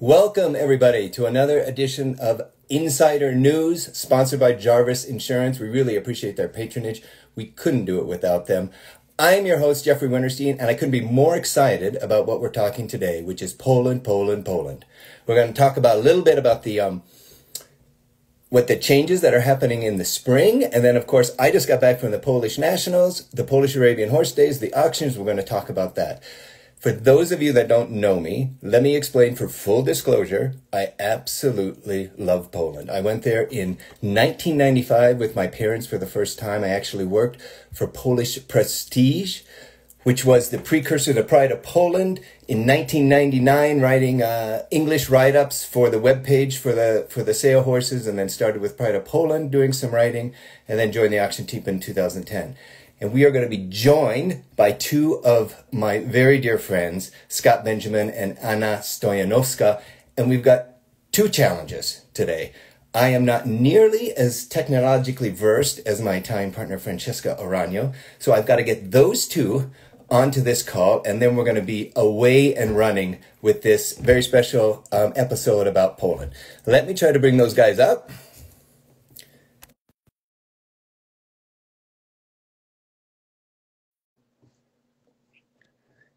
Welcome, everybody, to another edition of Insider News, sponsored by Jarvis Insurance. We really appreciate their patronage. We couldn't do it without them. I'm your host, Jeffrey Wintersteen, and I couldn't be more excited about what we're talking today, which is Poland, Poland, Poland. We're going to talk about a little bit about the what the changes that are happening in the spring. And then, of course, I just got back from the Polish Nationals, the Polish Arabian Horse Days, the auctions. We're going to talk about that. For those of you that don't know me, let me explain for full disclosure, I absolutely love Poland. I went there in 1995 with my parents for the first time. I actually worked for Polish Prestige, which was the precursor to Pride of Poland. In 1999, writing English write-ups for the webpage for the sale horses, and then started with Pride of Poland, doing some writing, and then joined the auction team in 2010. And we are going to be joined by two of my very dear friends, Scott Benjamin and Anna Stojanowska. And we've got two challenges today. I am not nearly as technologically versed as my Italian partner, Francesca Orano. So I've got to get those two onto this call. And then we're going to be away and running with this very special episode about Poland. Let me try to bring those guys up.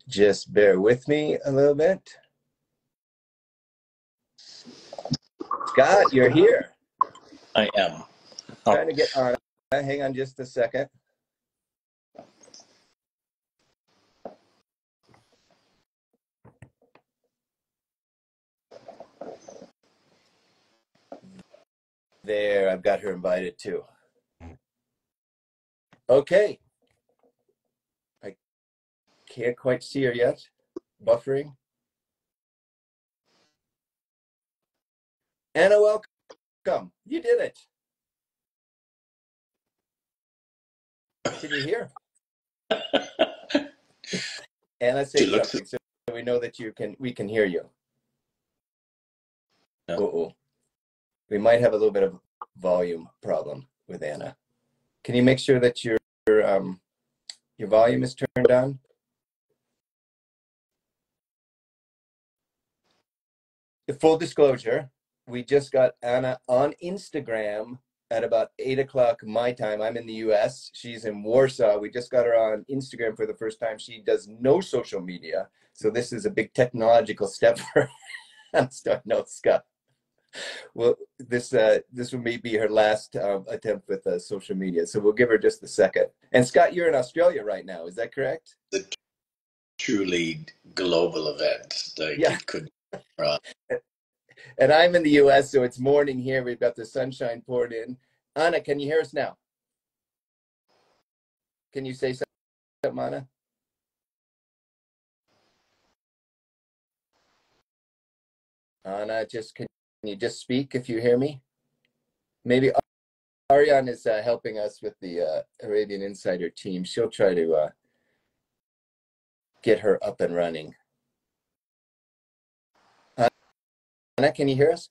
Just bear with me a little bit. Scott, you're here. I am. Oh. Trying to get on. Hang on just a second. There, I've got her invited too. Okay. Can't quite see her yet. Buffering. Anna, welcome. You did it. Can you hear? Anna, say something so we know that you can. We can hear you. No. Uh-oh. We might have a little bit of volume problem with Anna. Can you make sure that your volume is turned on? Full disclosure, we just got Anna on Instagram at about 8 o'clock my time. I'm in the US. She's in Warsaw. We just got her on Instagram for the first time. She does no social media. So this is a big technological step for Anna Stojanowska. Well, this will maybe be her last attempt with social media. So we'll give her just a second. And Scott, you're in Australia right now. Is that correct? The truly global event. Like yeah. It could and I'm in the US, so it's morning here. We've got the sunshine poured in. Anna, can you hear us now? Can you say something, Anna? Anna, can you just speak if you hear me? Maybe Arianne is helping us with the Arabian Insider team. She'll try to get her up and running. Anna, can you hear us?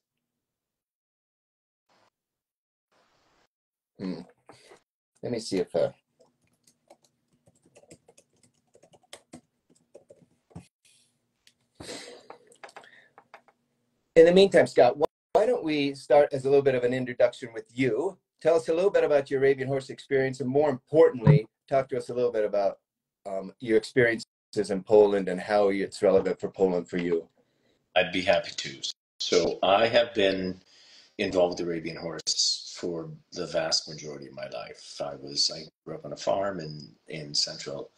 Let me see if in the meantime, Scott, why don't we start as a little bit of an introduction with you? Tell us a little bit about your Arabian horse experience, and more importantly, talk to us a little bit about your experiences in Poland and how it's relevant for Poland for you. I'd be happy to. So I have been involved with Arabian horse for the vast majority of my life. I grew up on a farm in central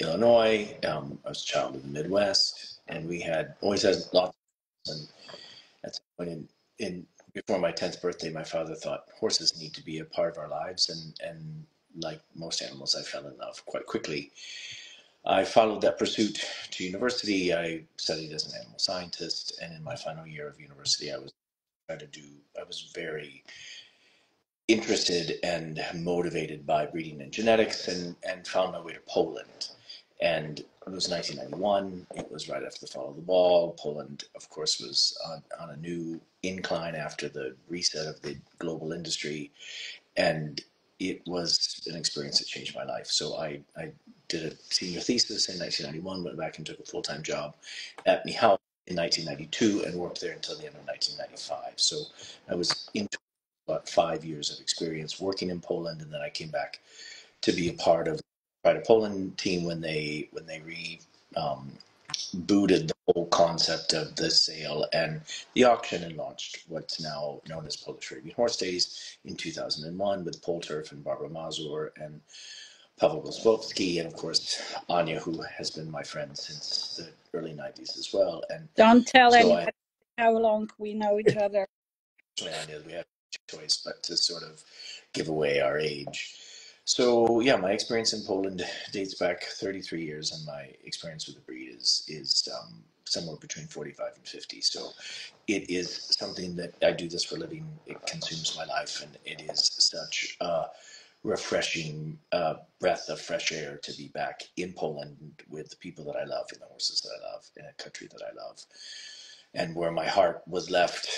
Illinois. I was a child of the Midwest, and we always had lots of horses. And at some point before my 10th birthday, my father thought horses need to be a part of our lives. And like most animals, I fell in love quite quickly. I followed that pursuit to university. I studied as an animal scientist, and in my final year of university, I was very interested and motivated by breeding and genetics, and found my way to Poland. And it was 1991. It was right after the fall of the wall. Poland, of course, was on a new incline after the reset of the global industry, and it was an experience that changed my life. So I did a senior thesis in 1991, went back and took a full-time job at Michalow in 1992 and worked there until the end of 1995. So I was in about 5 years of experience working in Poland, and then I came back to be a part of the Pride of Poland team when they rebooted the whole concept of the sale and the auction and launched what's now known as Polish Arabian Horse Days in 2001 with Polturf and Barbara Mazur and Pavel Goswowski, and of course Anya, who has been my friend since the early 90s as well. And don't tell anybody how long we know each other. I knew we had no choice but to sort of give away our age. So yeah, my experience in Poland dates back 33 years, and my experience with the breed is somewhere between 45 and 50. So it is something that I do this for a living. It consumes my life, and it is such a refreshing breath of fresh air to be back in Poland with the people that I love and the horses that I love in a country that I love, and where my heart was left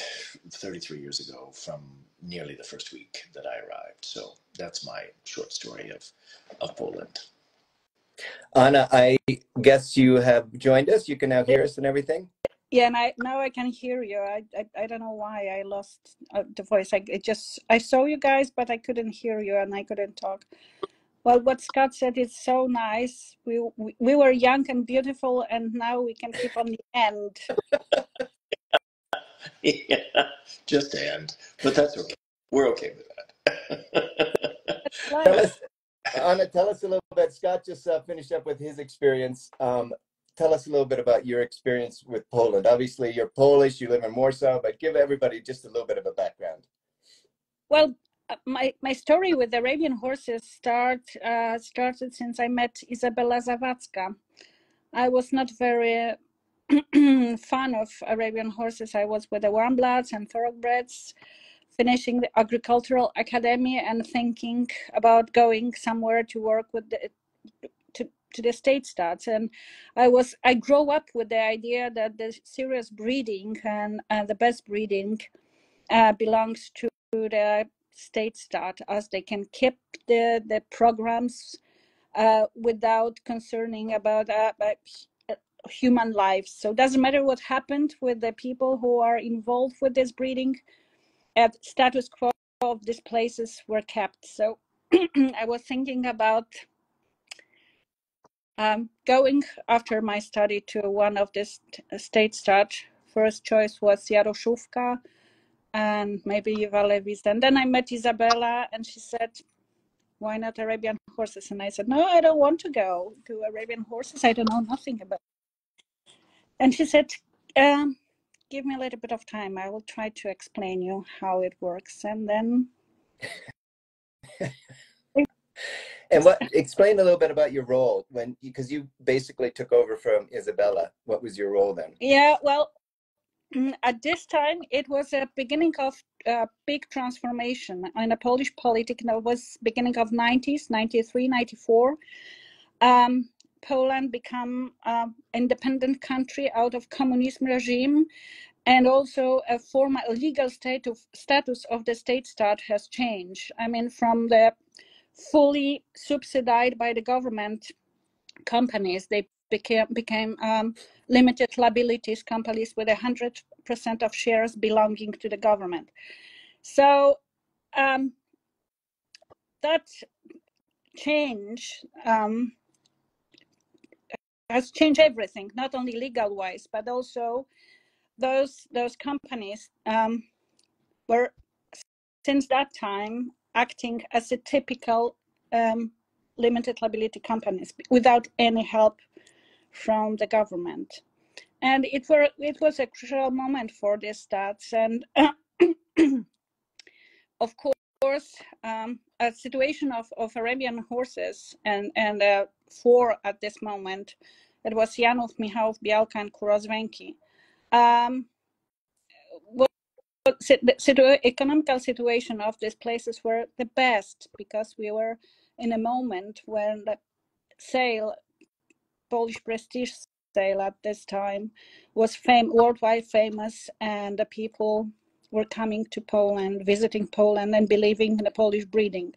33 years ago from nearly the first week that I arrived. So that's my short story of Poland. Anna, I guess you have joined us. You can now hear us and everything. Yeah, and now I can hear you. I don't know why I lost the voice. I saw you guys, but I couldn't hear you and I couldn't talk. Well, what Scott said is so nice. We were young and beautiful, and now we can keep on the end. Yeah, just the end, but that's okay. We're okay with that. Anna, tell us a little bit. Scott just finished up with his experience. Tell us a little bit about your experience with Poland. Obviously, you're Polish, you live in Warsaw, but give everybody just a little bit of a background. Well, my story with Arabian horses started since I met Isabella Zawadzka. I was not very fan of Arabian horses. I was with the Warmbloods and Thoroughbreds, finishing the Agricultural Academy and thinking about going somewhere to work with to the state stats, and I grew up with the idea that the serious breeding and the best breeding belongs to the state stat, as they can keep the programs without concerning about human lives. So it doesn't matter what happened with the people who are involved with this breeding, at status quo of these places were kept. So I was thinking about going after my study to one of the state stat. First choice was Jaroszówka and maybe Iwalewis. And then I met Isabella and she said, why not Arabian horses? And I said, no, I don't want to go to Arabian horses. I don't know nothing about it. And she said, give me a little bit of time. I will try to explain you how it works. And then... And explain a little bit about your role, because you basically took over from Isabella. What was your role then? Yeah, well, at this time, it was a beginning of a big transformation in the Polish politics. It was beginning of 90s, 93, 94. Poland became an independent country out of communism regime. And also a formal legal status of the state stat has changed. I mean, from the... fully subsidized by the government companies, they became limited liabilities companies with 100% of shares belonging to the government. So that change has changed everything, not only legal wise, but also those companies were since that time acting as a typical limited liability companies without any help from the government. And it was a crucial moment for these stats. And of course, a situation of Arabian horses and four at this moment, it was Janów, Michalow, Białka and Kurozwęki. The economical situation of these places were the best, because we were in a moment when the sale, Polish Prestige sale at this time, was worldwide famous, and the people were coming to Poland, visiting Poland and believing in the Polish breeding.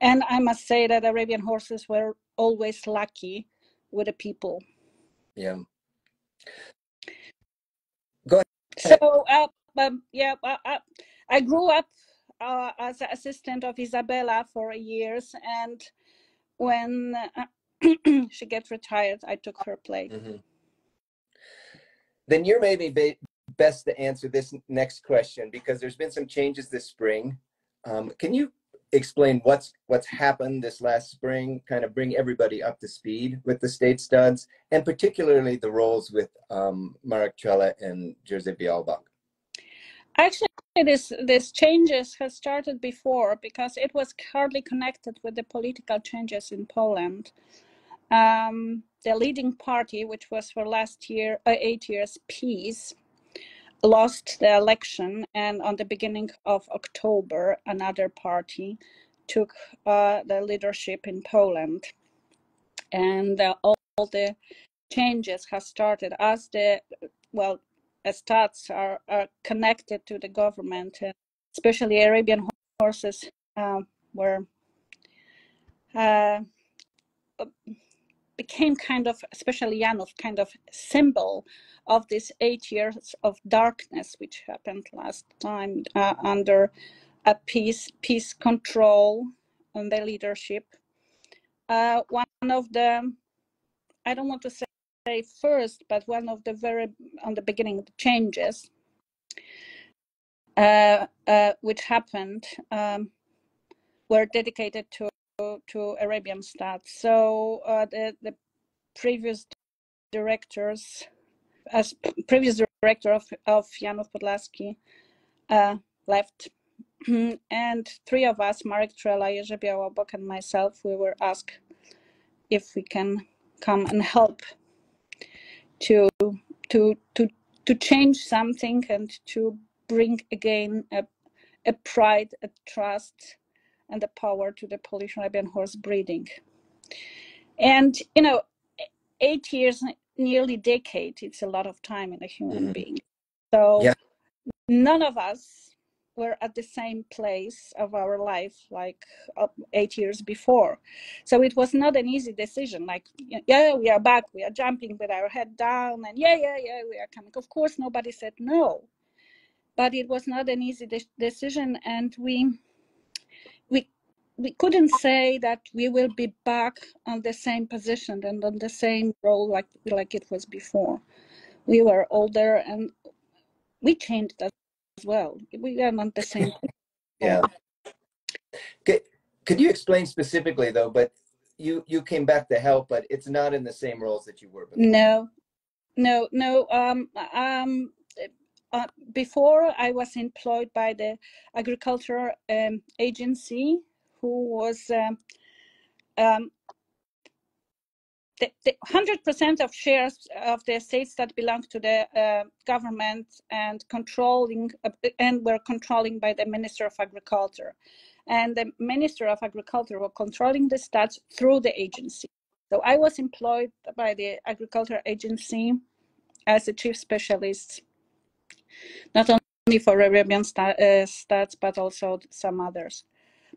And I must say that Arabian horses were always lucky with the people. Yeah. Go ahead. So, I grew up as an assistant of Isabella for years, and when she gets retired, I took her place. Mm-hmm. Then you're maybe best to answer this next question, because there's been some changes this spring. Can you explain what's happened this last spring, kind of bring everybody up to speed with the state studs, and particularly the roles with Marek Trela and Jerzy Białobok? Actually, this changes has started before, because it was hardly connected with the political changes in Poland. The leading party, which was for last year, 8 years, PiS, lost the election, and on the beginning of October, another party took the leadership in Poland. And all the changes have started as the studs are connected to the government, especially Arabian horses became kind of, especially Janów, kind of symbol of this 8 years of darkness, which happened last time under a peace control on the leadership. One of the, I don't want to say first, but one of the very, on the beginning changes, which happened, were dedicated to Arabian studs. So the previous director of Janów Podlaski left, and three of us, Marek Trela, Jerzy Białobok, and myself, we were asked if we can come and help to change something and to bring again a pride, a trust, and the power to the Polish Arabian horse breeding. And, you know, 8 years, nearly decade, it's a lot of time in a human being. So none of us were at the same place of our life like 8 years before. So it was not an easy decision, like, yeah, we are back, we are jumping with our head down, and we are coming. Of course, nobody said no, but it was not an easy decision, and we couldn't say that we will be back on the same position and on the same role like it was before. We were older and we changed that as well. We are not the same. Yeah. Could you explain specifically though, but you came back to help, but it's not in the same roles that you were before. No. Before I was employed by the Agricultural Agency, who was 100% of shares of the estates that belonged to the government and were controlling by the Minister of Agriculture. And the Minister of Agriculture were controlling the studs through the agency. So I was employed by the Agriculture Agency as a chief specialist, not only for Arabian studs, but also some others.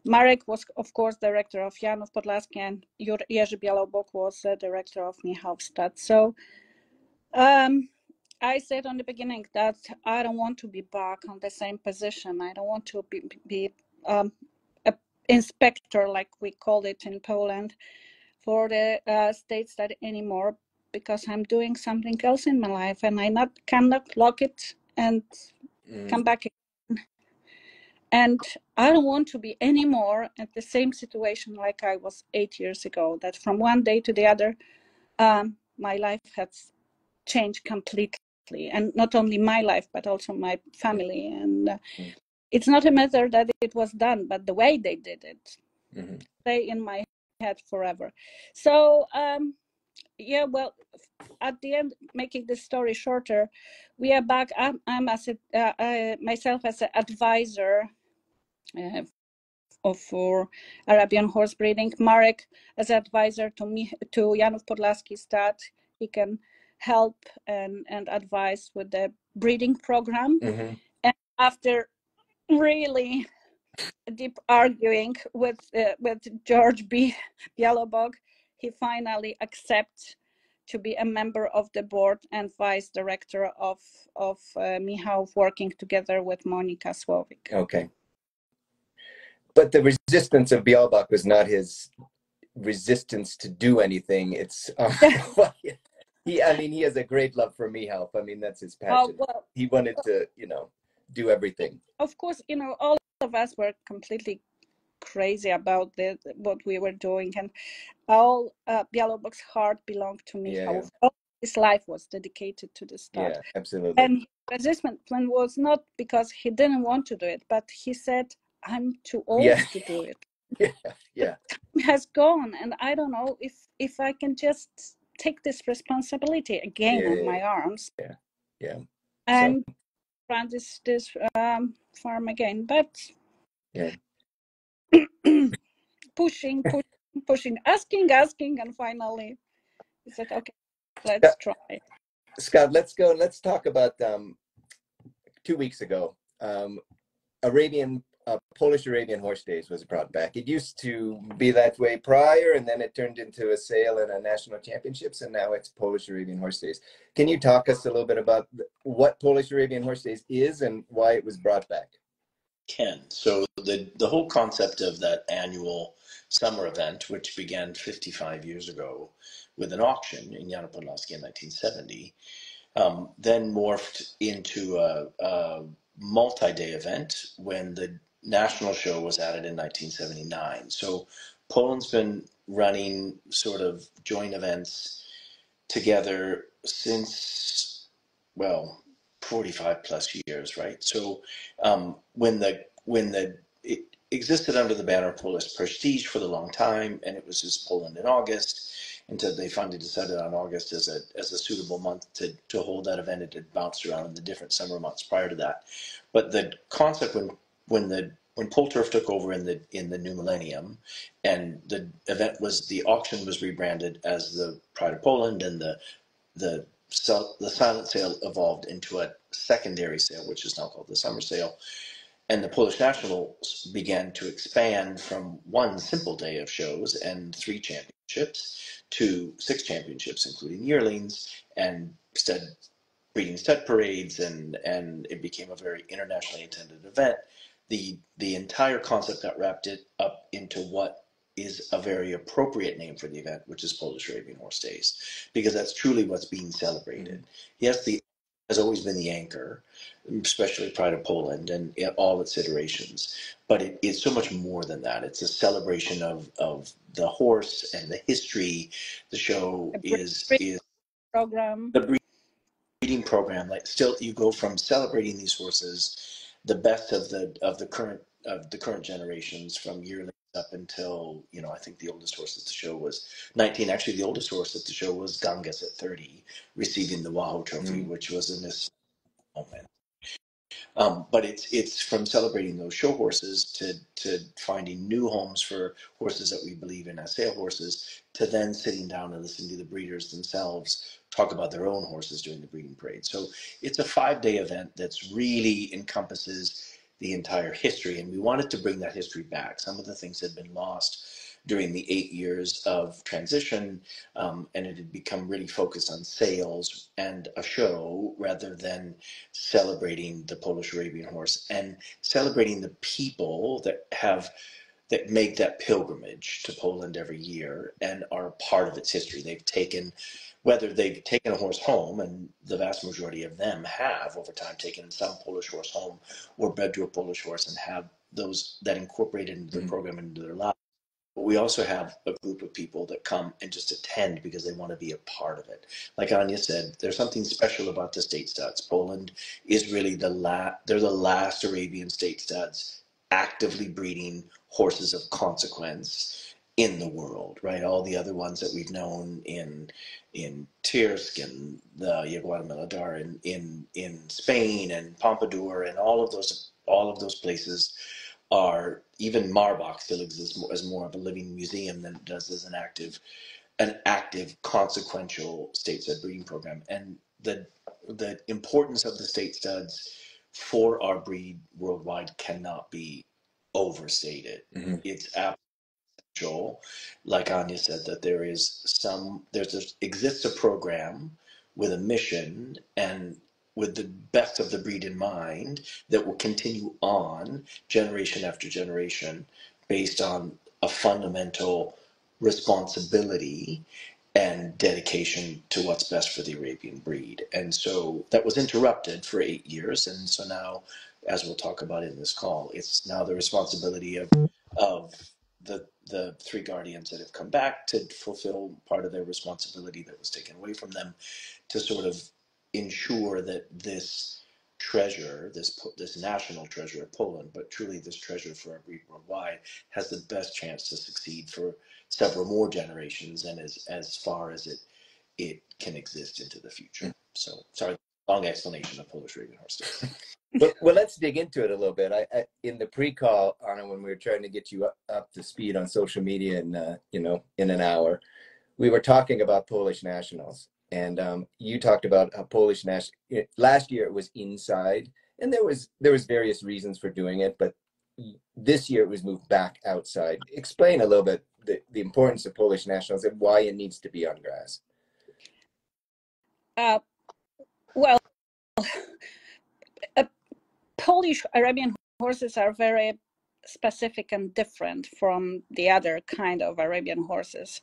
Marek was, of course, director of Janów Podlaski, and Jerzy Białobok was the director of Michalow studs. So I said on the beginning that I don't want to be back on the same position. I don't want to be an inspector, like we call it in Poland, for the state stud anymore, because I'm doing something else in my life, and I cannot lock it and come back again. And I don't want to be anymore at the same situation like I was 8 years ago, that from one day to the other, my life has changed completely. And not only my life, but also my family. And it's not a matter that it was done, but the way they did it, stay in my head forever. So, at the end, making the story shorter, we are back. I'm myself as an advisor for Arabian horse breeding. Marek as advisor to Janów Podlaski stud. He can help and advise with the breeding program. And after really deep arguing with Jerzy Białobok, he finally accepts to be a member of the board and vice director of Michalow, working together with Monika Słowik. Okay. But the resistance of Białobok was not his resistance to do anything. It's he has a great love for Michalow. I mean, that's his passion. Oh, well, he wanted to, you know, do everything. Of course, you know, all of us were completely crazy about what we were doing, and all Białobok's heart belonged to Michalow. Yeah, yeah. His life was dedicated to the start. Yeah, absolutely. And his resistance plan was not because he didn't want to do it, but he said, I'm too old to do it. Yeah, yeah. The time has gone, and I don't know if I can just take this responsibility again on my arms. Yeah, yeah. And so run this farm again, but yeah. pushing, asking, and finally he said, okay, let's try. Scott, let's go. Let's talk about 2 weeks ago, Polish Arabian Horse Days was brought back. It used to be that way prior, and then it turned into a sale and a national championships, and now it's Polish Arabian Horse Days. Can you talk us a little bit about what Polish Arabian Horse Days is and why it was brought back? Can. So the whole concept of that annual summer event, which began 55 years ago with an auction in Janów Podlaski in 1970, then morphed into a multi-day event when the national show was added in 1979. So Poland's been running sort of joint events together since, well, 45 plus years, right? So it existed under the banner of Polish Prestige for the long time, and it was just Poland in August, until they finally decided on August as a suitable month to hold that event. It had bounced around in the different summer months prior to that. But the concept when Polturf took over in the new millennium, and the event was, the auction was rebranded as the Pride of Poland, and the silent sale evolved into a secondary sale, which is now called the summer sale. And the Polish Nationals began to expand from one simple day of shows and 3 championships to 6 championships, including yearlings and breeding stud parades, and it became a very internationally attended event. The entire concept got wrapped up into what is a very appropriate name for the event, which is Polish Arabian Horse Days, because that's truly what's being celebrated. Mm-hmm. Yes, the has always been the anchor, especially Pride of Poland and all its iterations, but it's so much more than that. It's a celebration of the horse and the history. The show is program. The breeding program. Like, still, you go from celebrating these horses, the best of the current generations, from yearlings up until, you know, I think the oldest horse at the show was 19. Actually, the oldest horse at the show was Gangas at 30, receiving the Wahoo Trophy, which was in this moment. But it's from celebrating those show horses to finding new homes for horses that we believe in as sale horses, to then sitting down and listening to the breeders themselves talk about their own horses during the breeding parade. So it's a 5-day event that's really encompasses the entire history, and we wanted to bring that history back. Some of the things had been lost during the 8 years of transition, and it had become really focused on sales and a show rather than celebrating the Polish Arabian horse and celebrating the people that make that pilgrimage to Poland every year and are part of its history. Whether they've taken a horse home, and the vast majority of them have over time taken some Polish horse home or bred to a Polish horse and have those that incorporated into the program, into their lives. But we also have a group of people that come and just attend because they want to be a part of it. Like Anya said, there's something special about the state studs. Poland is really the last Arabian state studs actively breeding horses of consequence in the world, right? All the other ones that we've known in Tersk and the Yeguar Melodar in Spain and Pompadour and all of those places are, even Marbach still exists as more of a living museum than it does as an active consequential state stud breeding program. And the importance of the state studs for our breed worldwide cannot be overstated. It's absolutely Joel, like Anya said, that there is some, exists a program with a mission and with the best of the breed in mind that will continue on generation after generation based on a fundamental responsibility and dedication to what's best for the Arabian breed. And so that was interrupted for 8 years. And so now, as we'll talk about in this call, it's now the responsibility of the three guardians that have come back to fulfill part of their responsibility that was taken away from them to sort of ensure that this treasure, this national treasure of Poland, but truly this treasure for our breed worldwide, has the best chance to succeed for several more generations and as far as it can exist into the future. So sorry, long explanation of Polish Arabian Horse Days. Well, let's dig into it a little bit. I in the pre-call, Anna, when we were trying to get you up to speed on social media and you know, in an hour, we were talking about Polish Nationals, and you talked about a Polish national. Last year it was inside, and there was various reasons for doing it, but this year it was moved back outside. Explain a little bit the importance of Polish Nationals and why it needs to be on grass. Well. Polish Arabian horses are very specific and different from the other kind of Arabian horses,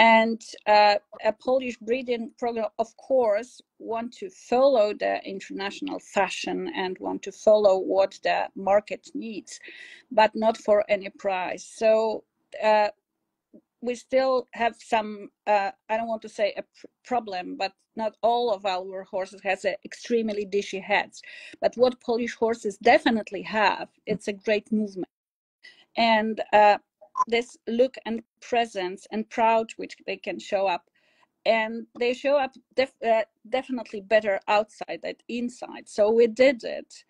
and a Polish breeding program, of course, want to follow the international fashion and want to follow what the market needs, but not for any price. So we still have some, I don't want to say a problem, but not all of our horses has extremely dishy heads. But what Polish horses definitely have, it's a great movement. And this look and presence and proud which they can show up. And they show up definitely better outside than inside. So we did it.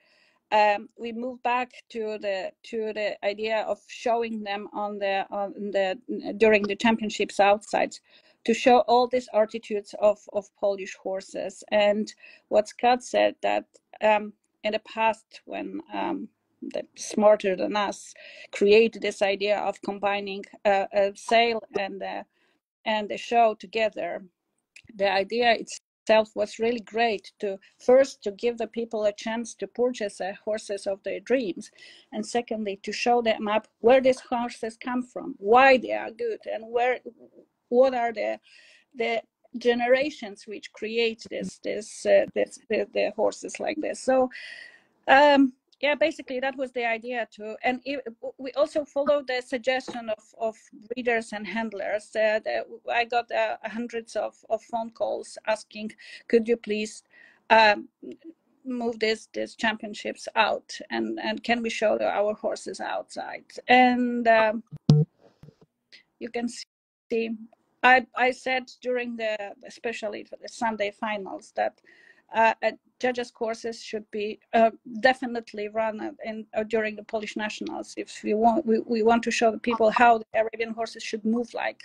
We moved back to the idea of showing them on the during the championships outside, to show all these attitudes of Polish horses. And what Scott said, that in the past, when the smarter than us created this idea of combining a sale and the show together, the idea itself was really great to give the people a chance to purchase horses of their dreams, and secondly to show them up where these horses come from, why they are good, and what are the generations which create the horses like this. So yeah, basically that was the idea too. And we also followed the suggestion of breeders and handlers. I got hundreds of phone calls asking, could you please move these championships out, and can we show our horses outside? And you can see, I said during especially for the Sunday finals, that judges' courses should be definitely run during the Polish Nationals. If we want, we want to show the people how the Arabian horses should move like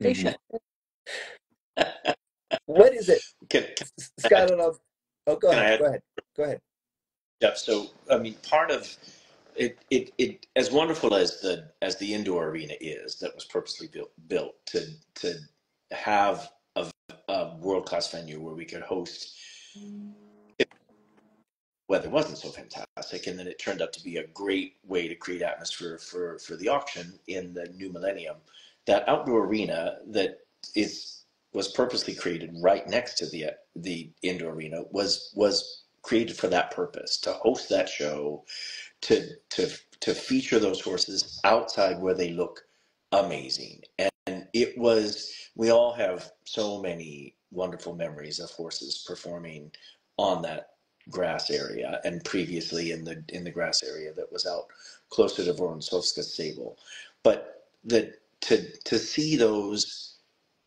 they should. What is it? Scott, oh, go ahead. Yeah, so I mean, part of it, as wonderful as the indoor arena is, that was purposely built to have a world-class venue where we could host. Weather wasn't so fantastic, and then it turned out to be a great way to create atmosphere for the auction in the new millennium. That outdoor arena that was purposely created right next to the indoor arena was created for that purpose, to host that show, to feature those horses outside where they look amazing. And it was, we all have so many wonderful memories of horses performing on that grass area, and previously in the grass area that was out closer to Voronsovska's stable. But to see those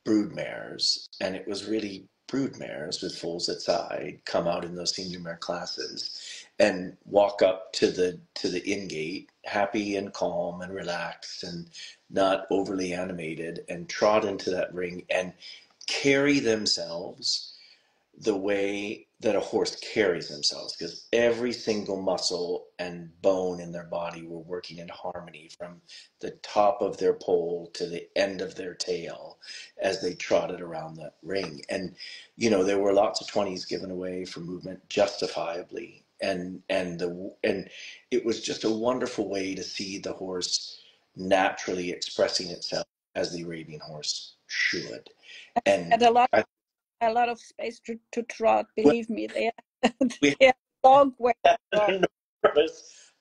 brood mares, and it was really brood mares with foals at side, come out in those senior mare classes and walk up to the in gate, happy and calm and relaxed and not overly animated, and trot into that ring and carry themselves the way that a horse carries themselves, because every single muscle and bone in their body were working in harmony from the top of their poll to the end of their tail as they trotted around the ring. And, you know, there were lots of 20s given away for movement, justifiably. And it was just a wonderful way to see the horse naturally expressing itself as the Arabian horse should. And a lot of space to trot, believe me. They had a long way to trot.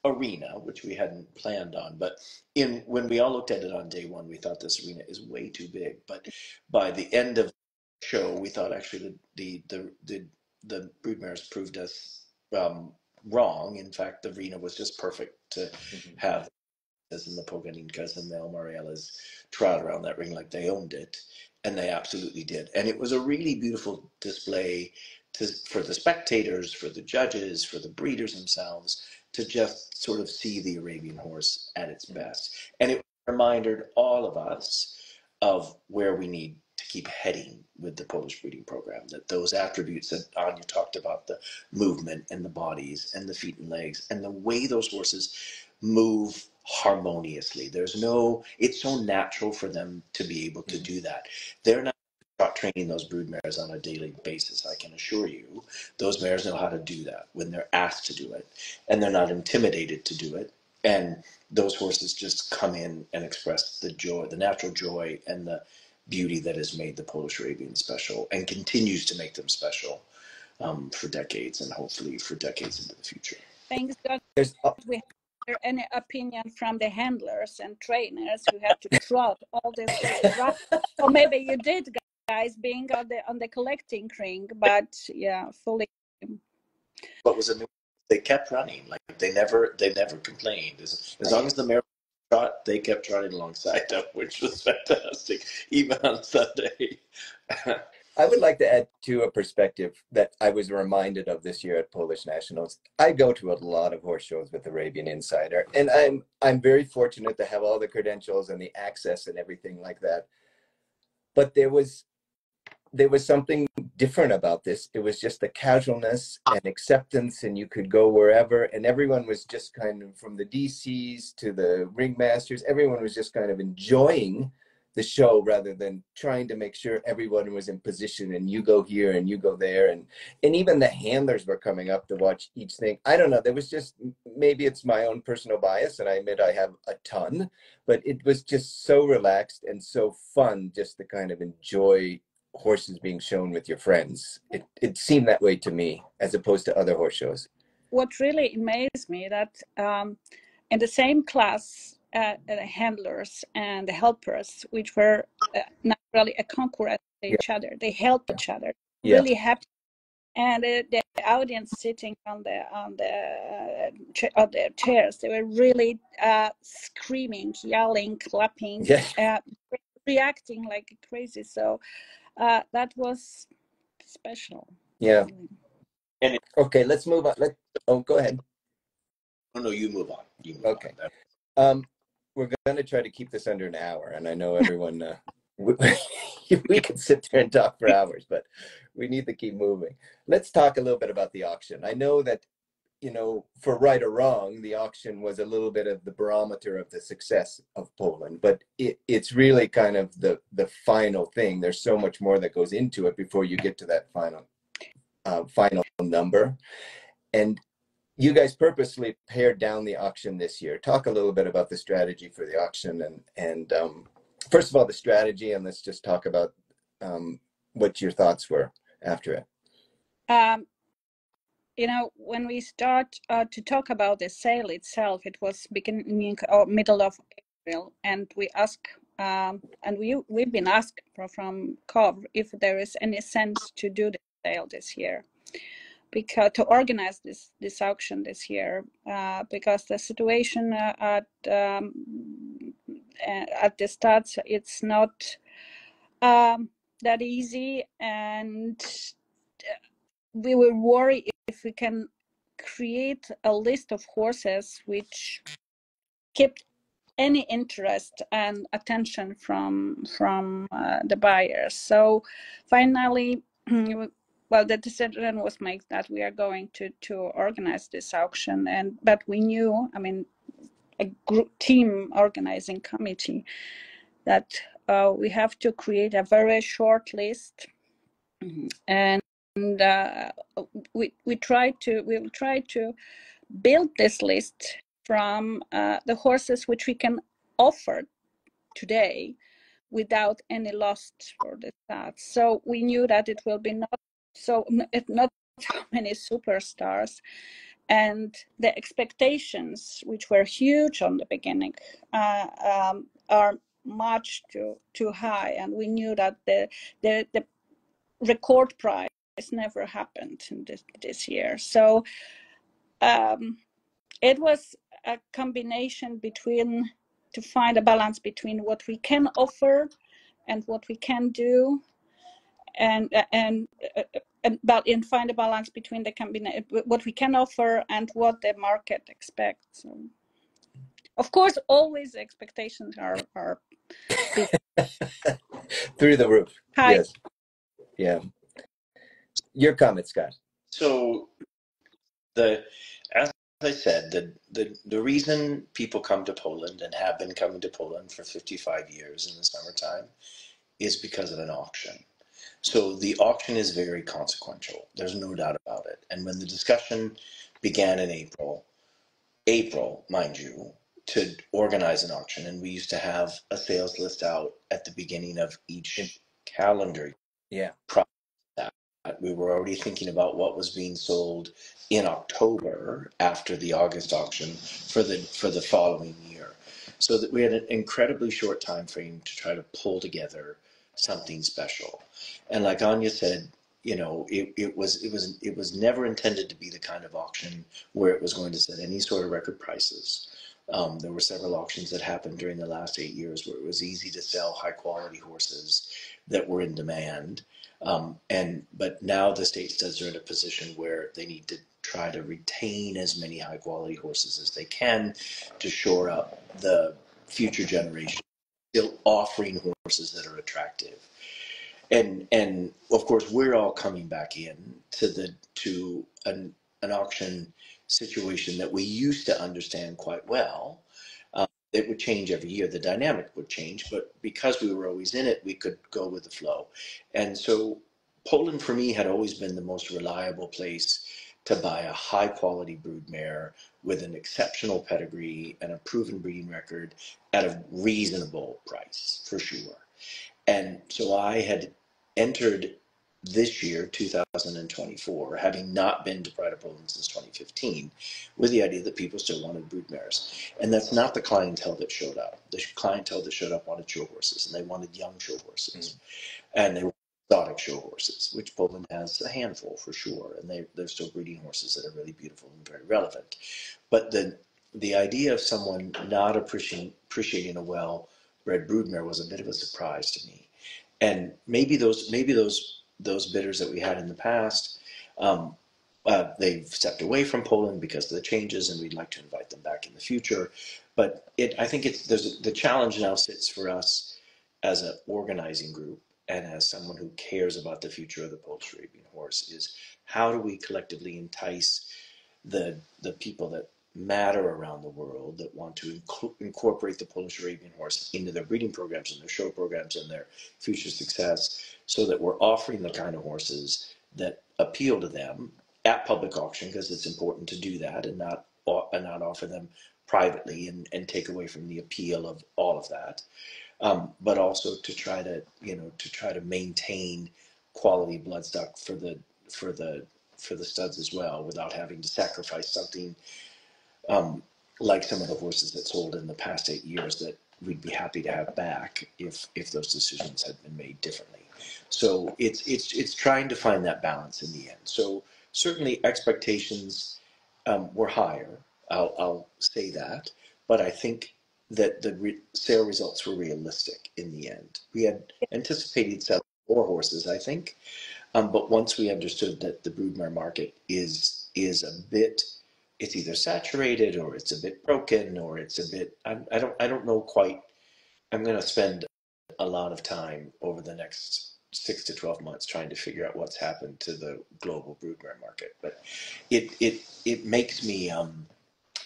Arena, which we hadn't planned on, but when we all looked at it on day one, we thought this arena is way too big. But by the end of the show, we thought actually the broodmares proved us wrong. In fact, the arena was just perfect to have and the Poganinkas and the El Morales trot around that ring like they owned it. And they absolutely did. And it was a really beautiful display for the spectators, for the judges, for the breeders themselves, to just sort of see the Arabian horse at its best. And it reminded all of us of where we need to keep heading with the Polish breeding program, that those attributes that Anya talked about, the movement and the bodies and the feet and legs and the way those horses move harmoniously. It's so natural for them to be able to do that. They're not training those broodmares on a daily basis, I can assure you. Those mares know how to do that when they're asked to do it, and they're not intimidated to do it. And those horses just come in and express the joy, the natural joy and the beauty that has made the Polish Arabian special and continues to make them special for decades, and hopefully for decades into the future. Thanks, God. Any opinion from the handlers and trainers who have to trot all this way? Or maybe you did, guys, being on the collecting ring, but yeah, fully. What was amazing, they kept running, like they never complained. As long as the mare trot, they kept trotting alongside them, which was fantastic, even on Sunday. I would like to add to a perspective that I was reminded of this year at Polish Nationals. I go to a lot of horse shows with Arabian Insider, and I'm very fortunate to have all the credentials and the access and everything like that. But there was something different about this. It was just the casualness and acceptance, and you could go wherever, and everyone was just kind of, from the DCs to the ringmasters, everyone was just kind of enjoying the show rather than trying to make sure everyone was in position and you go here and you go there, and even the handlers were coming up to watch each thing. I don't know, there was just, maybe it's my own personal bias, and I admit I have a ton, but it was just so relaxed and so fun just to kind of enjoy horses being shown with your friends. It seemed that way to me as opposed to other horse shows. What really amazed me that in the same class, the handlers and the helpers, which were not really a concurrent to each other, they help each other. Really happy, and the audience sitting on the chairs, they were really screaming, yelling, clapping, reacting like crazy. So that was special. Yeah. And okay, let's move on. Go ahead. Oh no, you move on. You move okay. On. We're going to try to keep this under an hour, and I know everyone, we could sit there and talk for hours, but we need to keep moving. Let's talk a little bit about the auction. I know that, you know, for right or wrong, the auction was a little bit of the barometer of the success of Poland, but it's really kind of the final thing. There's so much more that goes into it before you get to that final number. And you guys purposely pared down the auction this year. Talk a little bit about the strategy for the auction, and first of all, the strategy, and let's just talk about what your thoughts were after it. You know, when we start to talk about the sale itself, it was beginning or middle of April, and we asked, and we've been asked from COV if there is any sense to do the sale this year. Because to organize this auction this year, because the situation at the start, it's not that easy, and we will worry if we can create a list of horses which keep any interest and attention from the buyers. So finally well, the decision was made that we are going to organize this auction, but we knew, I mean, a group team organizing committee, that we have to create a very short list, and we will try to build this list from the horses which we can offer today without any loss for the stats. So we knew that it will be not so many superstars, and the expectations, which were huge on the beginning, are much too high, and we knew that the record price never happened in this year. So it was a combination between, to find a balance between what we can offer and what we can do, and find a balance between the combination, what we can offer and what the market expects. So, of course, always expectations are through the roof. Hi. Yes. Yeah. Your comment, Scott. So, as I said, the reason people come to Poland and have been coming to Poland for 55 years in the summertime is because of an auction. So the auction is very consequential. There's no doubt about it. And when the discussion began in April, mind you, to organize an auction, and we used to have a sales list out at the beginning of each calendar. Yeah. We were already thinking about what was being sold in October after the August auction for the following year. So that we had an incredibly short time frame to try to pull together something special. And like Anya said, you know, it was never intended to be the kind of auction where it was going to set any sort of record prices. There were several auctions that happened during the last 8 years where it was easy to sell high quality horses that were in demand. But now the state studs are in a position where they need to try to retain as many high quality horses as they can to shore up the future generation, still offering horses that are attractive. And of course, we're all coming back in to an auction situation that we used to understand quite well. It would change every year. The dynamic would change, but because we were always in it, we could go with the flow. And so Poland, for me, had always been the most reliable place to buy a high-quality broodmare with an exceptional pedigree and a proven breeding record at a reasonable price, for sure. And so I had entered this year, 2024, having not been to Pride of Poland since 2015, with the idea that people still wanted broodmares. And that's not the clientele that showed up. The clientele that showed up wanted show horses, and they wanted young show horses. Mm-hmm. And they wanted exotic show horses, which Poland has a handful for sure. And they're still breeding horses that are really beautiful and very relevant. But the idea of someone not appreciating a well-bred broodmare was a bit of a surprise to me. And maybe those bidders that we had in the past, they've stepped away from Poland because of the changes, and we'd like to invite them back in the future. But I think the challenge now sits for us as an organizing group and as someone who cares about the future of the Polish Arabian horse is, how do we collectively entice the people that matter around the world that want to incorporate the Polish Arabian horse into their breeding programs and their show programs and their future success, so that we're offering the kind of horses that appeal to them at public auction, because it's important to do that and not offer them privately and take away from the appeal of all of that, but also to try to maintain quality bloodstock for the studs as well, without having to sacrifice something like some of the horses that sold in the past 8 years that we'd be happy to have back if those decisions had been made differently. So it's trying to find that balance in the end. So certainly expectations were higher. I'll say that, but I think that the sale results were realistic in the end. We had anticipated selling more horses, I think, but once we understood that the broodmare market is a bit, it's either saturated or it's a bit broken or it's a bit, I don't know quite. I'm going to spend a lot of time over the next 6 to 12 months trying to figure out what's happened to the global broodmare market. But it makes me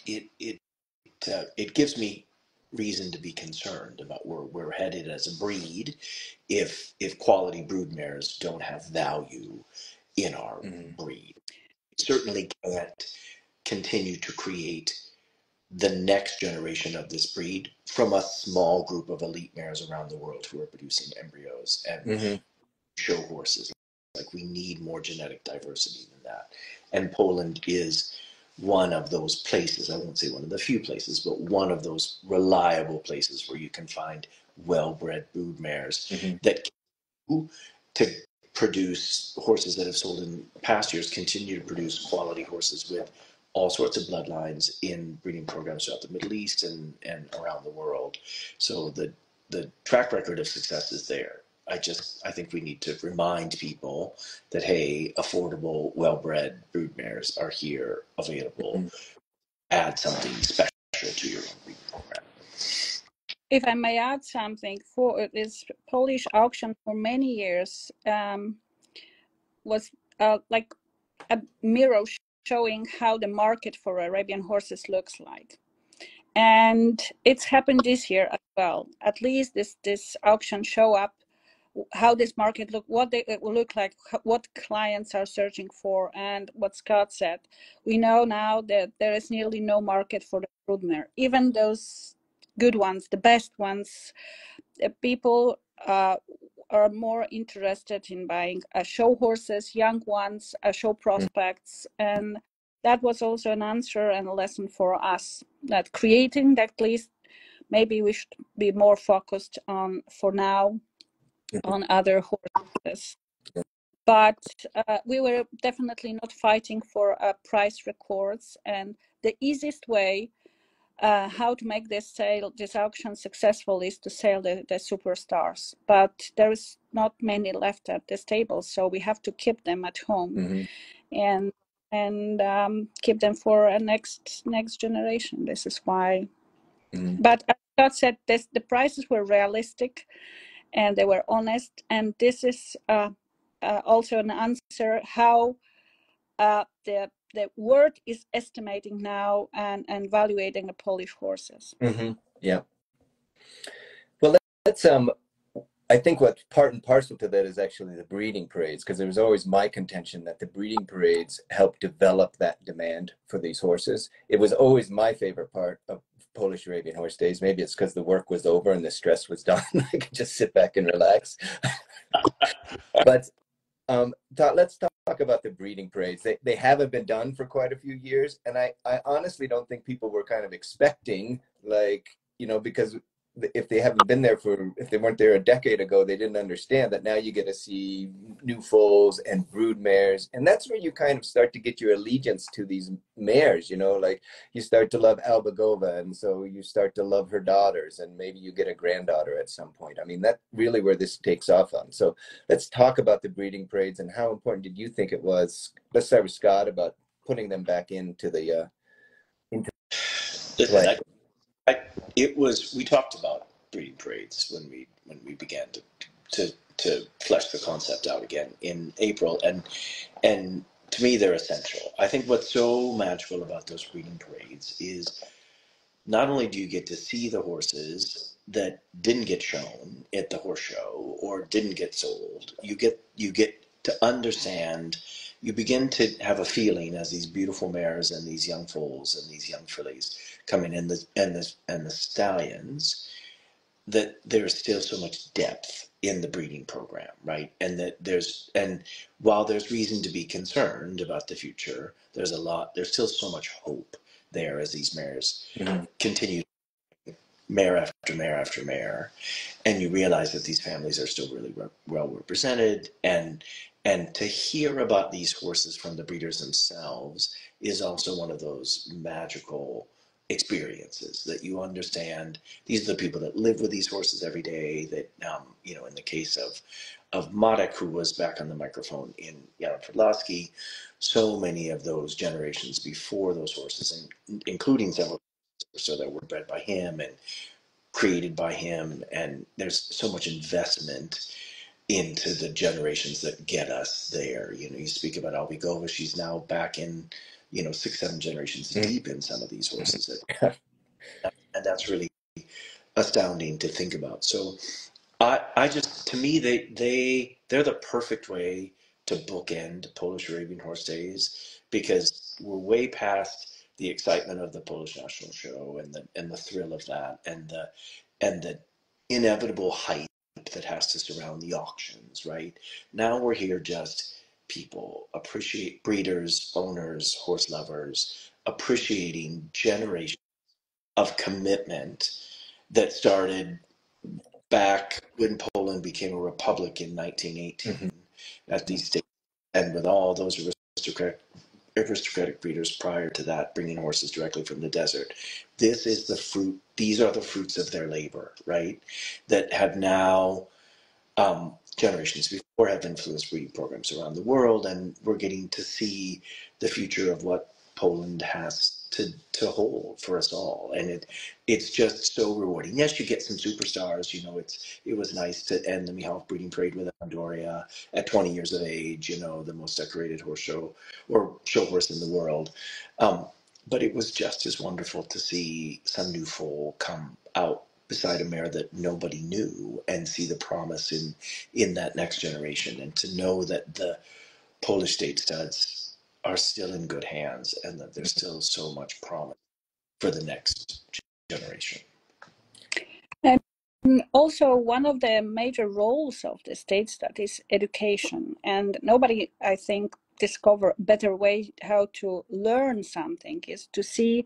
it gives me reason to be concerned about where we're headed as a breed if quality broodmares don't have value in our breed. We certainly can't continue to create the next generation of this breed from a small group of elite mares around the world who are producing embryos and show horses. Like, we need more genetic diversity than that. And Poland is one of those places, I won't say one of the few places, but one of those reliable places where you can find well-bred brood mares that can, to produce horses that have sold in past years, continue to produce quality horses with all sorts of bloodlines in breeding programs throughout the Middle East and around the world. So the track record of success is there. I think we need to remind people that, hey, affordable, well-bred broodmares are here, available. Add something special to your own breeding program. If I may add something, for this Polish auction for many years was like a mirror showing how the market for Arabian horses looks like. And it's happened this year as well. At least this auction show up how this market look, what they look like, what clients are searching for, and what Scott said. We know now that there is nearly no market for the broodmare. Even those good ones, the best ones, people are more interested in buying show horses, young ones, show prospects. And that was also an answer and a lesson for us, that creating that list, maybe we should be more focused on, for now, on other horses. But we were definitely not fighting for price records, and the easiest way how to make this sale, this auction successful, is to sell the superstars. But there is not many left at this table, so we have to keep them at home and keep them for a next generation. This is why. But as Scott said, the prices were realistic, and they were honest. And this is also an answer how the world is estimating now and valuating the Polish horses. Yeah. Well, that's I think what's part and parcel to that is actually the breeding parades, because there was always my contention that the breeding parades helped develop that demand for these horses. It was always my favorite part of Polish Arabian Horse Days. Maybe it's because the work was over and the stress was done. I could just sit back and relax. But let's talk about the breeding parades. They haven't been done for quite a few years, and I honestly don't think people were kind of expecting, like, you know, because if they haven't been there if they weren't there a decade ago, they didn't understand that now you get to see new foals and brood mares. And that's where you kind of start to get your allegiance to these mares, you know, like you start to love Albagova, and so you start to love her daughters, and maybe you get a granddaughter at some point. I mean, that's really where this takes off on. So let's talk about the breeding parades and how important did you think it was? Let's start with Scott about putting them back into the, we talked about breeding parades when we began to flesh the concept out again in April, and to me they're essential. I think what's so magical about those breeding parades is not only do you get to see the horses that didn't get shown at the horse show or didn't get sold, you get to understand. You begin to have a feeling as these beautiful mares and these young foals and these young fillies come in and the stallions, that there's still so much depth in the breeding program, right? And that while there's reason to be concerned about the future, there's still so much hope there as these mares continue mare after mare after mare, and you realize that these families are still really well represented. And to hear about these horses from the breeders themselves is also one of those magical experiences that you understand. These are the people that live with these horses every day. That, you know, in the case of Marek, who was back on the microphone in Janów Podlaski, so many of those generations before those horses, and including several or so that were bred by him and created by him. And there's so much investment into the generations that get us there. You know, you speak about Albigova, she's now back in, you know, 6, 7 generations deep in some of these horses. And that's really astounding to think about. So I just, to me, they're the perfect way to bookend Polish Arabian Horse Days, because we're way past the excitement of the Polish National Show and the thrill of that and the inevitable hype that has to surround the auctions, right? Now we're here, just people appreciate, breeders, owners, horse lovers, appreciating generations of commitment that started back when Poland became a republic in 1918 at these states, and with all those aristocratic breeders prior to that bringing horses directly from the desert. This is the fruit, these are the fruits of their labor, right, that have now, generations before have influenced breeding programs around the world, and we're getting to see the future of what Poland has to hold for us all, and it's just so rewarding. Yes, you get some superstars, you know, it was nice to end the Michalow breeding parade with Andoria at 20 years of age, you know, the most decorated horse show or show horse in the world, but it was just as wonderful to see some new foal come out beside a mare that nobody knew and see the promise in that next generation, and to know that the Polish state studs are still in good hands and that there's still so much promise for the next generation. And also, one of the major roles of the state stud is education, and nobody, I think, discover better way how to learn something is to see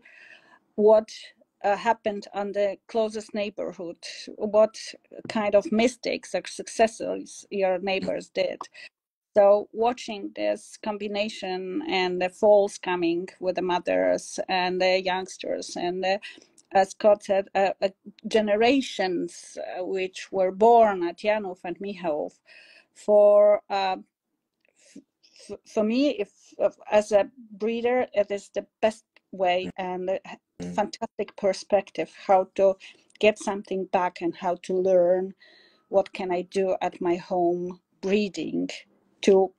what happened on the closest neighborhood, what kind of mistakes or successes your neighbors did. So watching this combination and the foals coming with the mothers and the youngsters and the, as Scott said, generations which were born at Janów and Michalow, for me, if as a breeder, it is the best way and a fantastic perspective how to get something back and how to learn what can I do at my home breeding to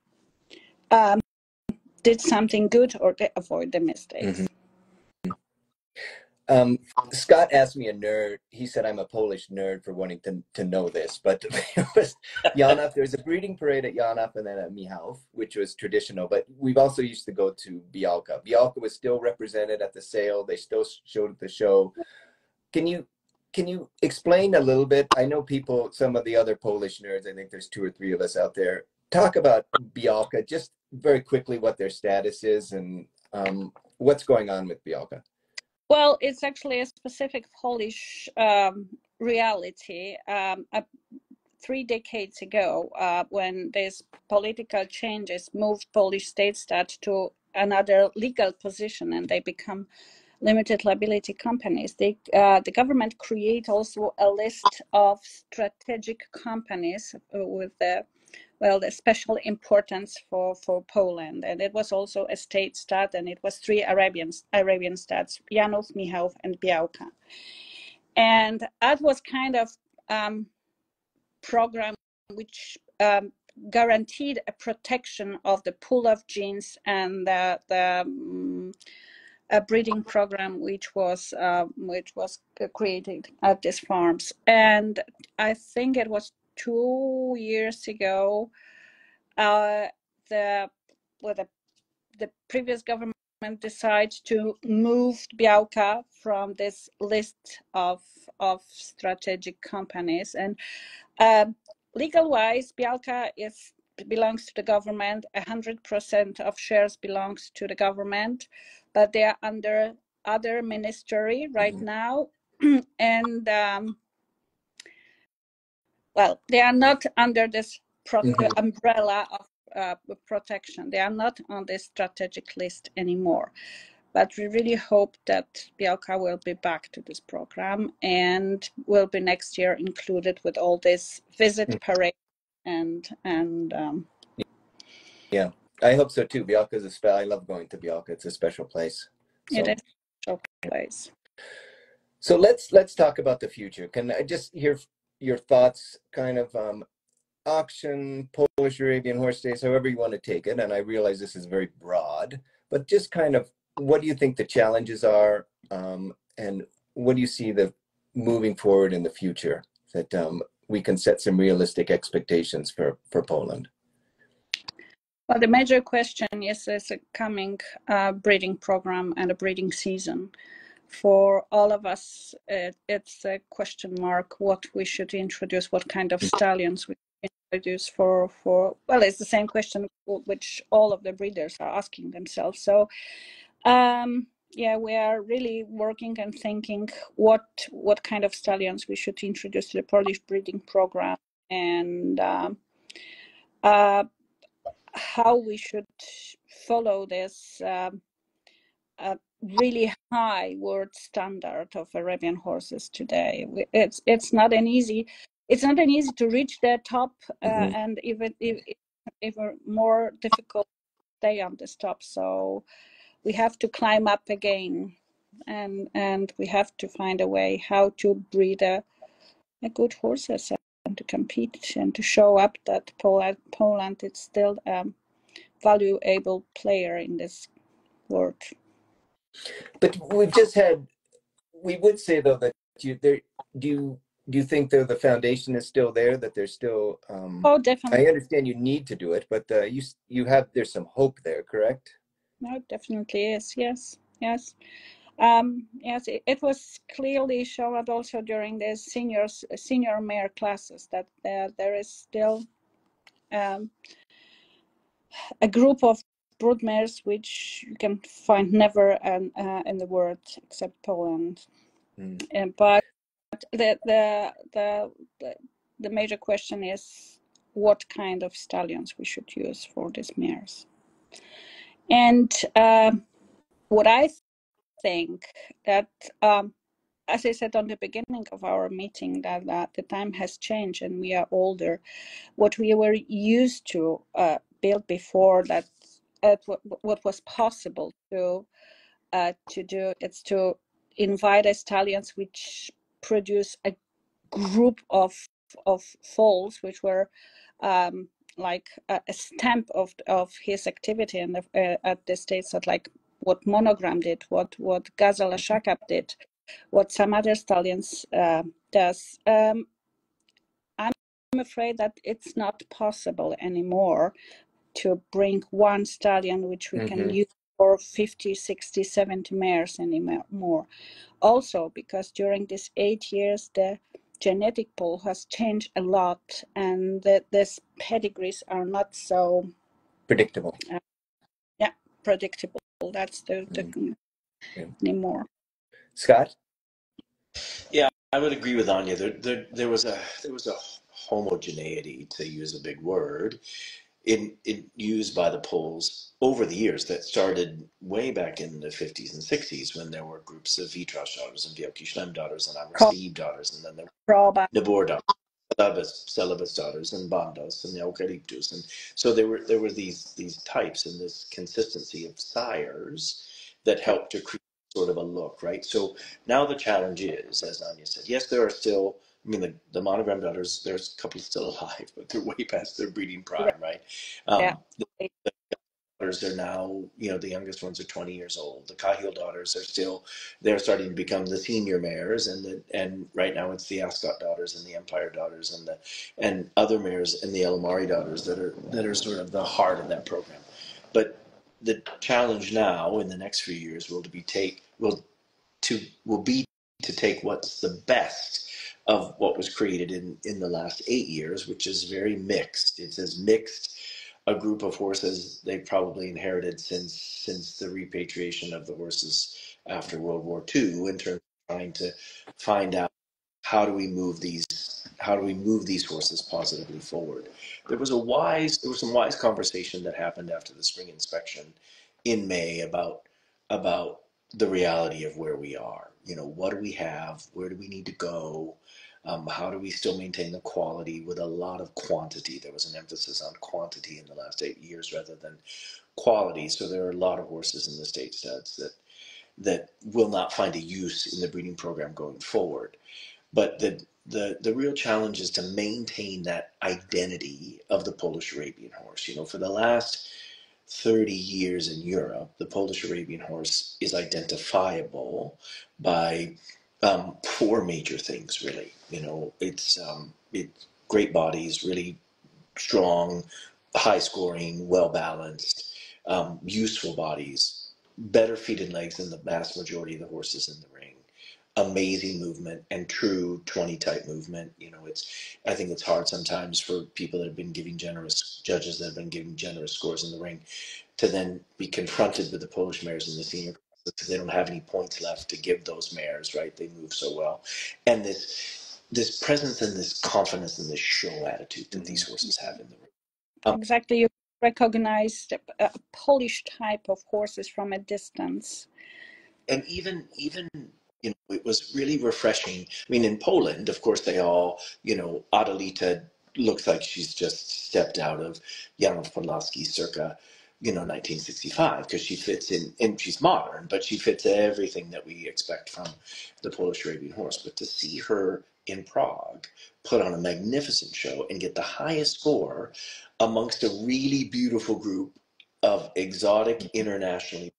did something good or to avoid the mistakes. Scott asked me, a nerd, he said I'm a Polish nerd for wanting to know this, but it was Janów. There's a breeding parade at Janów and then at Michalow, which was traditional, but we've also used to go to Białka. Białka was still represented at the sale. They still showed at the show. Can you explain a little bit? I know people, some of the other Polish nerds, I think there's 2 or 3 of us out there, talk about Białka, just very quickly what their status is and what's going on with Białka. Well, it's actually a specific Polish reality. 3 decades ago, when these political changes moved Polish state stud to another legal position and they become limited liability companies, they, the government create also a list of strategic companies with the the special importance for Poland, and it was also a state stud, and it was 3 Arabian studs: Janów, Michalow, and Białka. And that was kind of program which guaranteed a protection of the pool of genes and a breeding program which was created at these farms. And I think it was 2 years ago, the previous government decided to move Białka from this list of strategic companies, and legal wise, Białka belongs to the government. 100% of shares belongs to the government, but they are under other ministry right now, and. Well, they are not under this umbrella of protection. They are not on this strategic list anymore. But we really hope that Białka will be back to this program and will be next year included with all this visit parade and. Yeah, I hope so too. Białka is a special. I love going to Białka. It's a special place. So. It is a special place. So let's talk about the future. Can I just hear your thoughts, kind of auction, Polish Arabian Horse Days, however you want to take it, and I realize this is very broad, but just kind of what do you think the challenges are, and what do you see the moving forward in the future that we can set some realistic expectations for Poland? Well, the major question is there's a coming breeding program and a breeding season. For all of us, it's a question mark what we should introduce, what kind of stallions we introduce for well, it's the same question which all of the breeders are asking themselves. So yeah, we are really working and thinking what kind of stallions we should introduce to the Polish breeding program, and how we should follow this really high world standard of Arabian horses today. It's not an easy to reach the top, and even more difficult to stay on this top. So we have to climb up again, and we have to find a way how to breed a good horses and to compete and to show up that Poland is still a valuable player in this world. But we've just had, we would say though that do you think though the foundation is still there, that there's still oh, definitely. I understand you need to do it, but you have, there's some hope there, correct? No, it definitely is. Yes, yes, yes. It was clearly shown also during the senior mare classes that there is still a group of broodmares which you can find never in the world except Poland. But the major question is what kind of stallions we should use for these mares. And what I think that, as I said on the beginning of our meeting, that the time has changed and we are older. What we were used to build before, that what was possible to do, it's to invite stallions which produce a group of foals which were like a stamp of his activity in the, at the States, that like what Monogram did, what Gazala Shakab did, what some other stallions does. I'm afraid that it's not possible anymore to bring one stallion which we can use for 50, 60, 70 mares anymore. Also because during these 8 years the genetic pool has changed a lot, and these pedigrees are not so predictable. Yeah, predictable. That's the anymore. Scott? Yeah, I would agree with Anya. There was a homogeneity, to use a big word, used by the Poles over the years, that started way back in the 50s and 60s when there were groups of Vitrash daughters and Białki Shlem daughters and Amorsiv daughters, and then there were Nabor daughters, Celebes daughters, and Bandas and Eucalyptus, and so there were these types and this consistency of sires that helped to create sort of a look, right? So now the challenge is, as Anya said, yes, there are still, I mean, the Monogram daughters, there's a couple still alive, but they're way past their breeding prime, right? The daughters are now, you know, the youngest ones are 20 years old. The Cahill daughters are still, they're starting to become the senior mares, and right now it's the Ascot daughters and the Empire daughters and other mares and the El Amari daughters that are sort of the heart of that program. But the challenge now in the next few years will be to take what's the best of what was created in the last 8 years, which is very mixed. It's as mixed a group of horses they probably inherited since the repatriation of the horses after World War II, in terms of trying to find out how do we move these horses positively forward. There was some wise conversation that happened after the spring inspection in May about the reality of where we are. You know, what do we have? Where do we need to go? How do we still maintain the quality with a lot of quantity? There was an emphasis on quantity in the last 8 years rather than quality. So there are a lot of horses in the state sets that will not find a use in the breeding program going forward. But the the real challenge is to maintain that identity of the Polish Arabian horse. You know, for the last 30 years in Europe, the Polish Arabian horse is identifiable by four major things, really. You know, it's great bodies, really strong, high scoring, well balanced, useful bodies, better feet and legs than the vast majority of the horses in the ring, amazing movement, and true 20 type movement. You know, I think it's hard sometimes for people that have been giving generous, judges that have been giving generous scores in the ring, to then be confronted with the Polish mares in the senior because they don't have any points left to give those mares, right? They move so well. And this presence and this confidence and this show attitude that these horses have in the ring. Exactly. You recognized a Polish type of horses from a distance. And even, you know, it was really refreshing. I mean, in Poland, of course, they all, you know, Adelita looks like she's just stepped out of Janów Podlaski circa, you know, 1965, because she fits in, and she's modern, but she fits everything that we expect from the Polish Arabian horse. But to see her in Prague put on a magnificent show and get the highest score amongst a really beautiful group of exotic internationally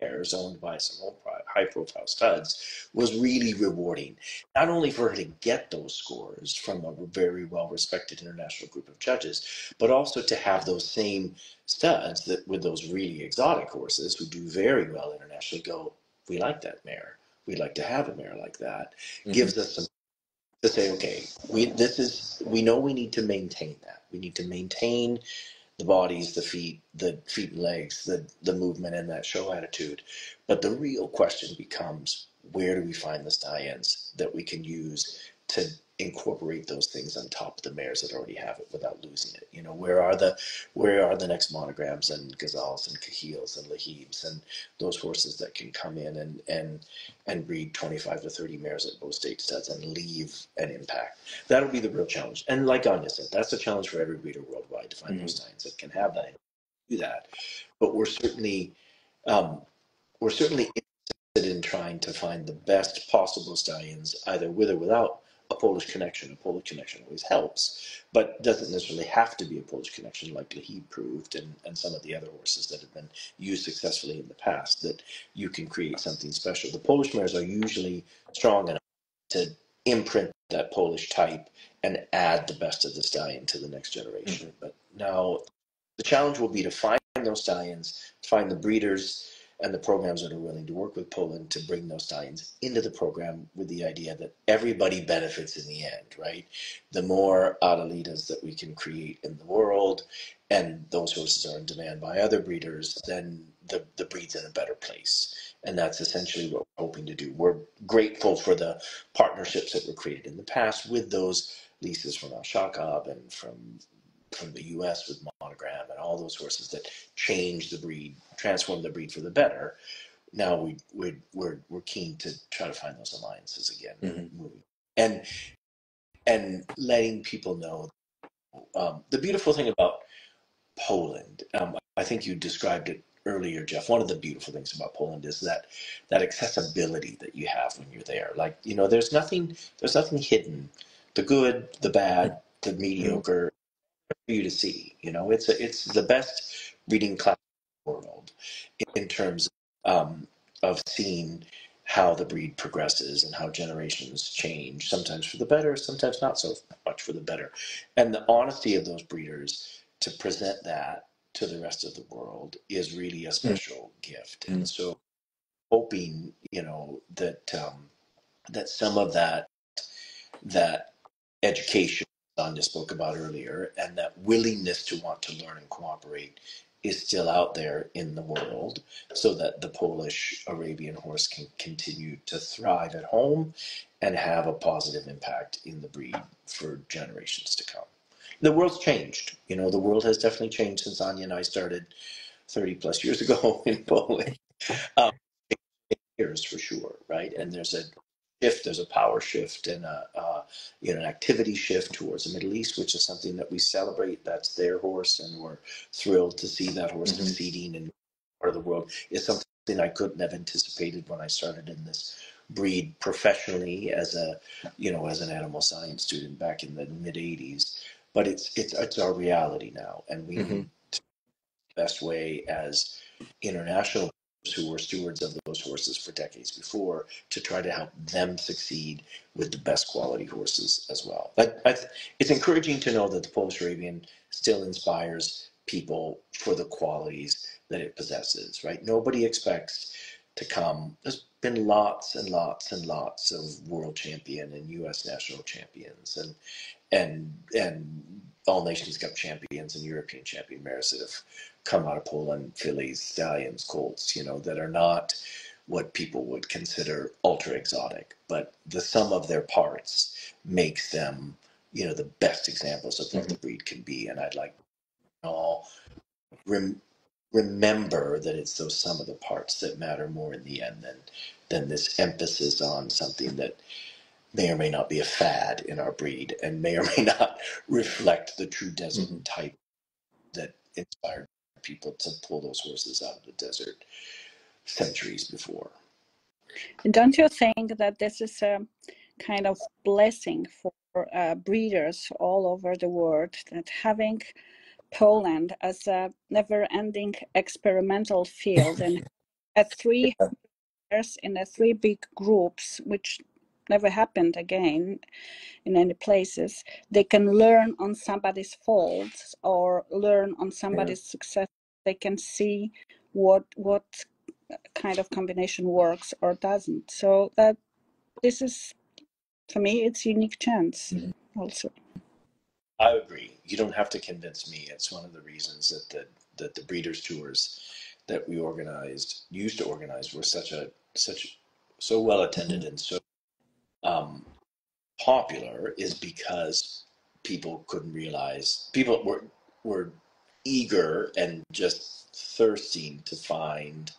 mares owned by some high-profile studs was really rewarding, not only for her to get those scores from a very well-respected international group of judges, but also to have those same studs that with those really exotic horses who do very well internationally go, we like that mare, we'd like to have a mare like that, gives us some to say, okay, we know we need to maintain that. We need to maintain the bodies, the feet and legs, the movement, and that show attitude. But the real question becomes, where do we find the stallions that we can use to incorporate those things on top of the mares that already have it without losing it? You know, where are the next Monograms and Gazals and Kahils and Lahibs and those horses that can come in and breed 25 to 30 mares at both state studs and leave an impact? That'll be the real challenge. And like Anya said, that's a challenge for every breeder worldwide to find those stallions that can have that and do that. But we're certainly interested in trying to find the best possible stallions, either with or without a Polish connection. A Polish connection always helps, but doesn't necessarily have to be a Polish connection like Lahib proved and some of the other horses that have been used successfully in the past, that you can create something special. The Polish mares are usually strong enough to imprint that Polish type and add the best of the stallion to the next generation. But now the challenge will be to find those stallions, find the breeders and the programs that are willing to work with Poland to bring those stallions into the program with the idea that everybody benefits in the end, right? The more Adelitas that we can create in the world, and those horses are in demand by other breeders, then the breed's in a better place. And that's essentially what we're hoping to do. We're grateful for the partnerships that were created in the past with those leases from Al-Shakab and from the US with Monogram and all those horses that change the breed, transform the breed for the better. Now we're keen to try to find those alliances again, and letting people know the beautiful thing about Poland. I think you described it earlier, Jeff. One of the beautiful things about Poland is that accessibility that you have when you're there. Like, you know, there's nothing hidden. The good, the bad, the mediocre. For you to see, you know, it's the best breeding class in the world in terms of seeing how the breed progresses and how generations change, sometimes for the better, sometimes not so much for the better. And the honesty of those breeders to present that to the rest of the world is really a special gift. And so hoping, you know, that some of that education Anya spoke about earlier, and that willingness to want to learn and cooperate is still out there in the world, so that the Polish Arabian horse can continue to thrive at home and have a positive impact in the breed for generations to come. The world's changed. You know, the world has definitely changed since Anya and I started 30 plus years ago in Poland. Years for sure, right? And there's a power shift and an activity shift towards the Middle East, which is something that we celebrate. That's their horse, and we're thrilled to see that horse succeeding in part of the world. It's something something I couldn't have anticipated when I started in this breed professionally as a, you know, as an animal science student back in the mid '80s. But it's our reality now, and we the best way as international who were stewards of those horses for decades before to try to help them succeed with the best quality horses as well. But it's encouraging to know that the Polish Arabian still inspires people for the qualities that it possesses, right? Nobody expects to come. There's been lots and lots and lots of world champion and U.S. national champions and All Nations Cup champions and European champion mares that have come out of Poland, fillies, stallions, colts, you know, that are not what people would consider ultra exotic, but the sum of their parts makes them, you know, the best examples of what the breed can be. And I'd like all remember that it's those sum of the parts that matter more in the end than this emphasis on something that may or may not be a fad in our breed and may or may not reflect the true desert type that inspired people to pull those horses out of the desert centuries before. And don't you think that this is a kind of blessing for breeders all over the world, that having Poland as a never-ending experimental field and at 300 years in the three big groups, which never happened again in any places, they can learn on somebody's faults or learn on somebody's success. They can see what kind of combination works or doesn't. So that this is, for me, it's a unique chance also. I agree. You don't have to convince me. It's one of the reasons that the breeders tours that we organized, used to organize, were so well attended and so popular, is because people couldn't realize, people were eager and just thirsting to find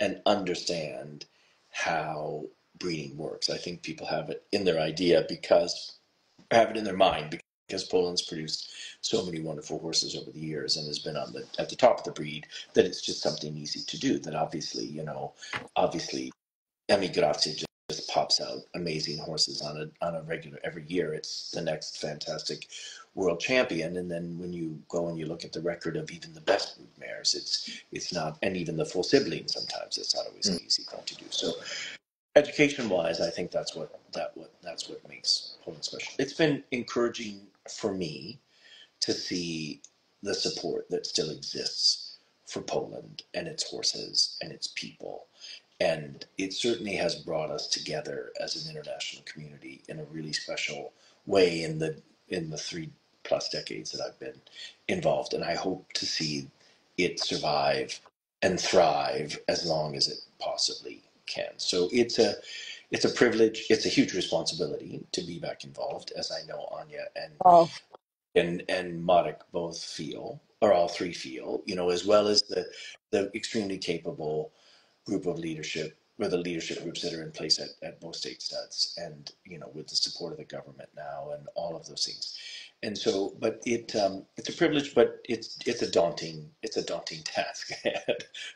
and understand how breeding works. I think people have it in their mind because Poland's produced so many wonderful horses over the years and has been at the top of the breed, that it's just something easy to do. That obviously Emi Grafcy just pops out amazing horses on a regular every year. It's the next fantastic world champion. And then when you go and you look at the record of even the best brood mares, it's not, and even the full siblings sometimes, it's not always an easy thing to do. So education wise, I think that's what makes Poland special. It's been encouraging for me to see the support that still exists for Poland and its horses and its people. And it certainly has brought us together as an international community in a really special way in the 3+ decades that I've been involved. And I hope to see it survive and thrive as long as it possibly can. So it's a privilege. It's a huge responsibility to be back involved, as I know Anya and Marek both feel, or all three feel, you know, as well as the extremely capable group of leadership, or the leadership groups that are in place at both state studs, and, you know, with the support of the government now and all of those things. And so, but it's a privilege, but it's a daunting task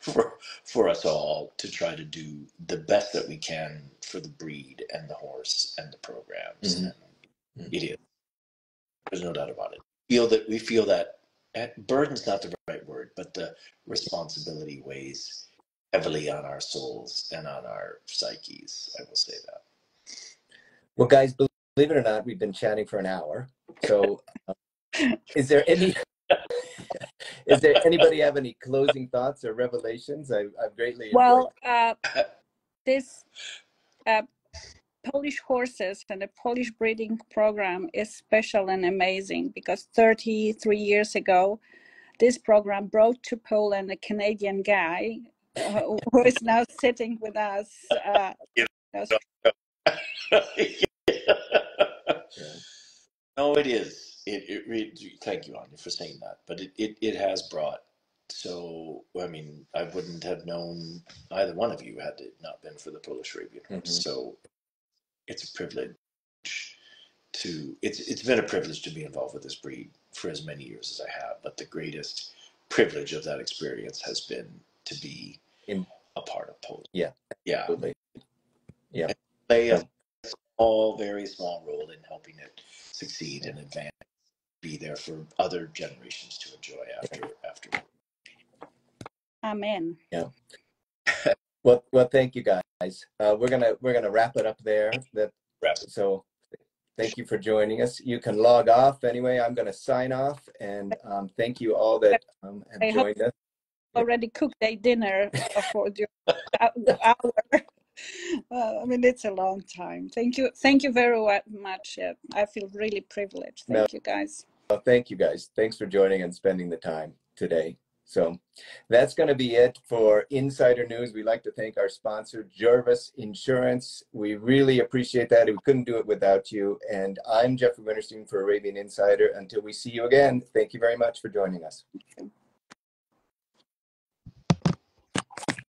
for us all to try to do the best that we can for the breed and the horse and the programs. And it is, there's no doubt about it. We feel that burden's not the right word, but the responsibility weighs heavily on our souls and on our psyches. I will say that. Well, guys, believe it or not, we've been chatting for an hour. So, is there anybody have any closing thoughts or revelations? I've greatly enjoyed. This Polish horses and the Polish breeding program is special and amazing, because 33 years ago, this program brought to Poland a Canadian guy who is now sitting with us. No, it is. Thank you, Anya, for saying that. But it has brought. So, I mean, I wouldn't have known either one of you had it not been for the Polish Arabian. So, it's a privilege to. It's been a privilege to be involved with this breed for as many years as I have. But the greatest privilege of that experience has been to be a part of Poland. Yeah, yeah, absolutely. Yeah, and play a small, very small role in helping it succeed and advance. Be there for other generations to enjoy after. Amen. Yeah. Well, thank you guys. We're gonna wrap it up there. So thank you for joining us. You can log off anyway. I'm gonna sign off, and thank you all that have joined us. Already cooked a dinner for the hour. Well, I mean, it's a long time. Thank you very much. I feel really privileged. Thank you guys. Well, thank you guys. Thanks for joining and spending the time today. So that's going to be it for Insider News. We'd like to thank our sponsor, Jarvis Insurance. We really appreciate that. We couldn't do it without you. And I'm Jeffrey Wintersteen for Arabian Insider. Until we see you again, thank you very much for joining us.